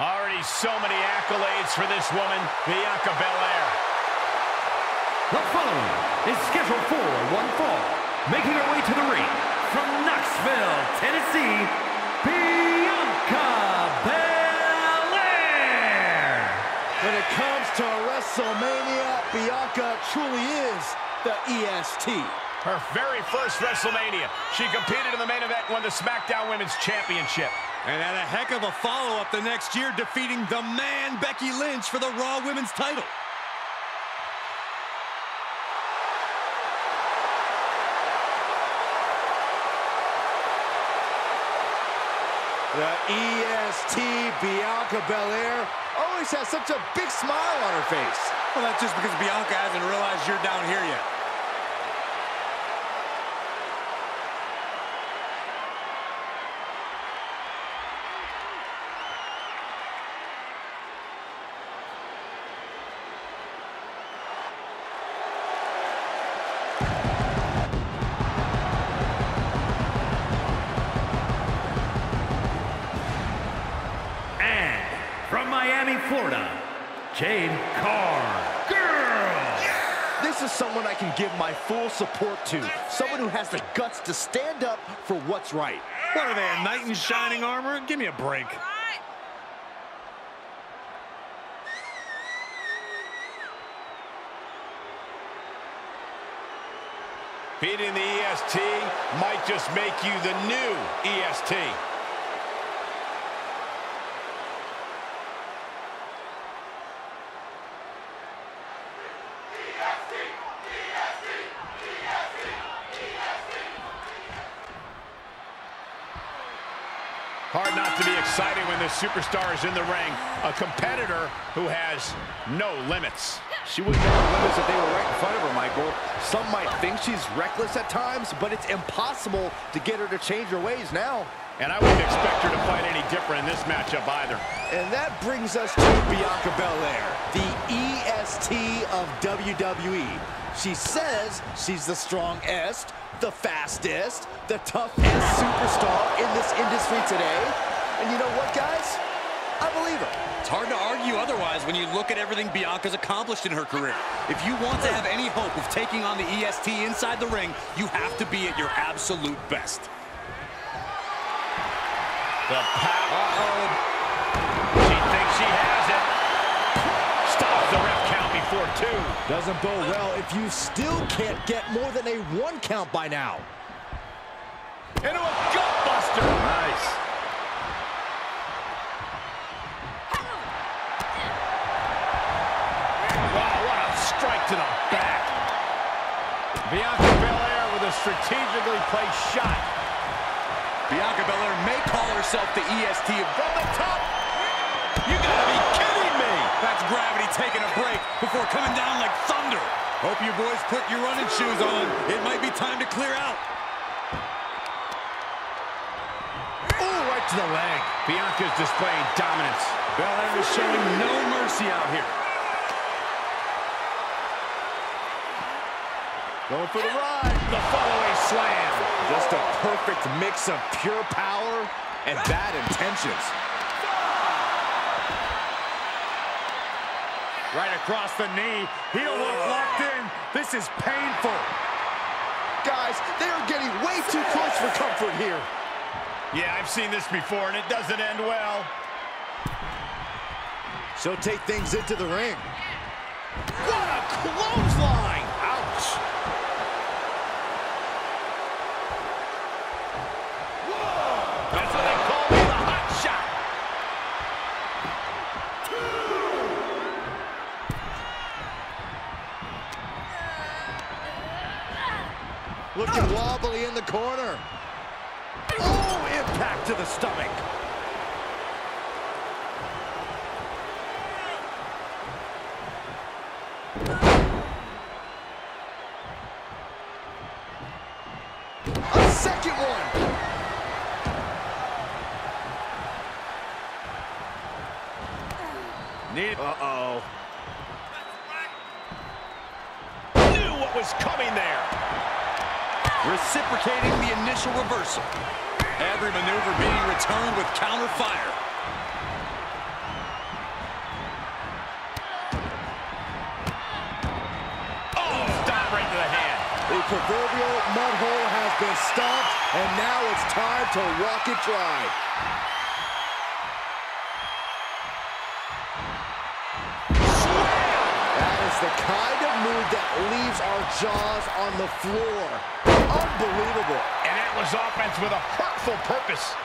Already so many accolades for this woman, Bianca Belair. The following is scheduled for one fall, making her way to the ring from Knoxville, Tennessee, Bianca Belair. When it comes to WrestleMania, Bianca truly is the EST. Her very first WrestleMania, she competed in the main event and won the SmackDown Women's Championship. And had a heck of a follow-up the next year, defeating the man, Becky Lynch, for the Raw Women's title. The EST, Bianca Belair, always has such a big smile on her face. Well, that's just because Bianca hasn't realized you're down here yet. Florida, Jade Cargill. This is someone I can give my full support to. Someone who has the guts to stand up for what's right. What are they, a knight in shining armor? Give me a break. Beating the EST might just make you the new EST. Hard not to be excited when this superstar is in the ring, a competitor who has no limits. She wouldn't have the limits if they were right in front of her, Michael. Some might think she's reckless at times, but it's impossible to get her to change her ways now. And I wouldn't expect her to fight any different in this matchup either. And that brings us to Bianca Belair, the EST of WWE. She says she's the strongest, the fastest, the toughest superstar in this industry today. And you know what, guys? I believe it. It's hard to argue otherwise when you look at everything Bianca's accomplished in her career. If you want to have any hope of taking on the EST inside the ring, you have to be at your absolute best. The power. She thinks she has it. Stops the ref count before two. Doesn't bode well if you still can't get more than a 1 count by now. Into a gut buster. Nice. Wow, what a strike to the back. Bianca Belair with a strategically placed shot. Bianca Belair may call herself the EST from the top. You gotta be kidding me. That's gravity taking a break before coming down like thunder. Hope you boys put your running shoes on. It might be time to clear out. To the leg. Bianca's displaying dominance. Belair is showing no mercy out here. Going for the ride. The follow-away slam. Just a perfect mix of pure power and bad intentions. Right across the knee. Heel hook locked in. This is painful. Guys, they are getting way too close for comfort here. Yeah, I've seen this before, and it doesn't end well. She'll take things into the ring. What a clothesline! Ouch! Whoa! That's what they call me, the hot shot. Looking wobbly in the corner. Impact to the stomach. A second one. Uh-oh. Knew what was coming there. Reciprocating the initial reversal. Every maneuver being returned with counter fire. The proverbial mud hole has been stopped, and now it's time to walk it dry. That is the kind of move that leaves our jaws on the floor. Unbelievable. And that was offense with a hurtful purpose.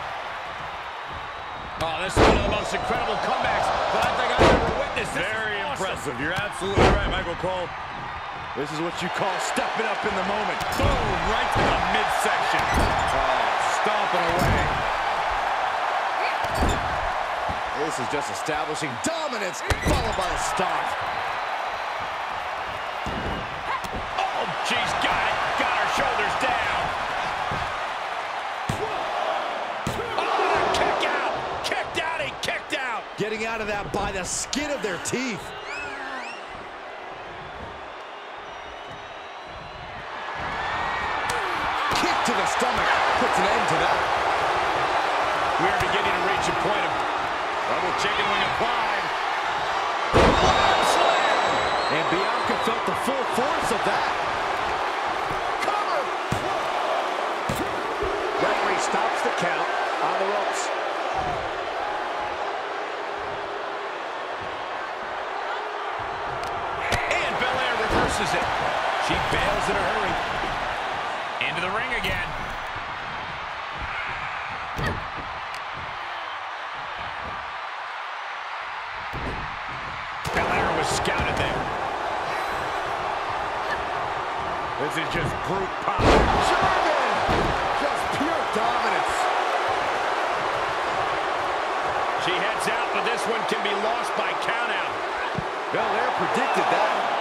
Oh, this is one of the most incredible comebacks that I think I've ever witnessed. This very impressive. You're absolutely right, Michael Cole. This is what you call stepping up in the moment. Boom, right to the midsection. Oh, stomping away. This is just establishing dominance, followed by a stomp. Oh, she's got it. Got her shoulders down. Oh, kick out. Kicked out, he kicked out. Getting out of that by the skin of their teeth. To the stomach, puts an end to that. We're beginning to reach a point of double chicken wing applied. Slam! And Bianca felt the full force of that. Cover! Referee stops the count on the ropes. And Belair reverses it. She bails in a hurry. Into the ring again. Belair was scouted there. This is just brute power. German! Just pure dominance. She heads out, but this one can be lost by count out. Belair predicted that.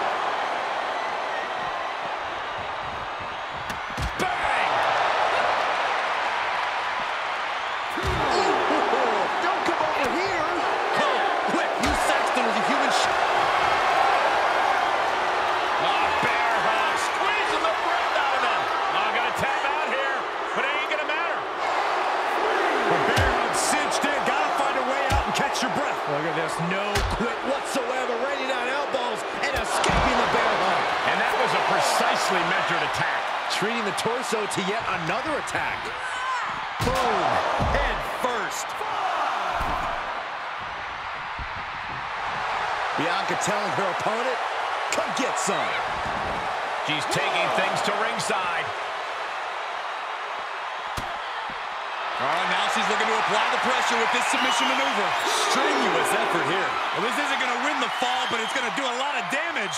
Measured attack, treating the torso to yet another attack. Boom, head first. Bianca telling her opponent, come get some. She's taking things to ringside. Oh, now she's looking to apply the pressure with this submission maneuver. Strenuous effort here. Well, this isn't gonna win the fall, but it's gonna do a lot of damage.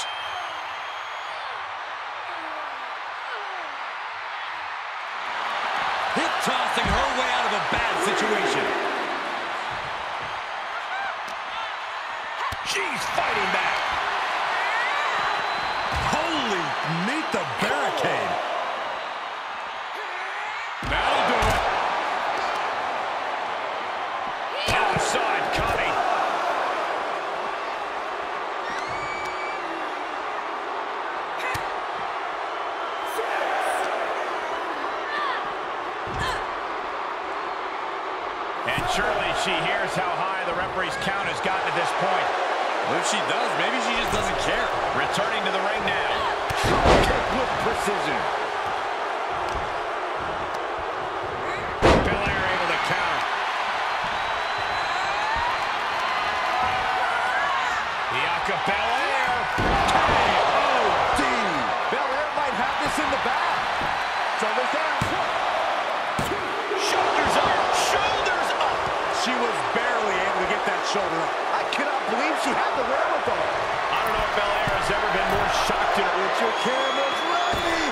Tossing her way out of a bad situation. She's fighting back. Holy, meet the barricade. That'll do it. Outside coming. Surely she hears how high the referee's count has gotten at this point. Well, if she does, maybe she just doesn't care. Returning to the ring now. Kick with precision. Belair able to counter. Bianca Belair. K.O.D. Belair might have this in the bag. It's almost there. Shoulders up. Shoulders up. She was barely able to get that shoulder up. I cannot believe she had the wherewithal. I don't know if Belair has ever been more shocked in it. Your camera's ready.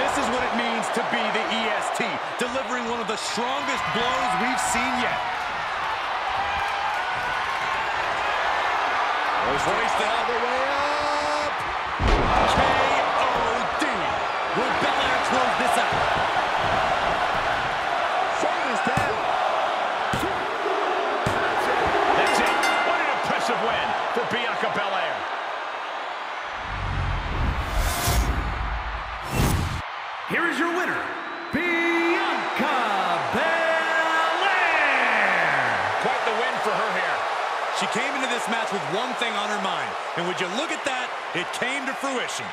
This is what it means to be the EST, delivering one of the strongest blows we've seen yet. There's wasted all the way up. K.O.D. Will Belair close this out? Win for Bianca Belair. Here is your winner, Bianca Belair. Quite the win for her here. She came into this match with one thing on her mind, and would you look at that, it came to fruition.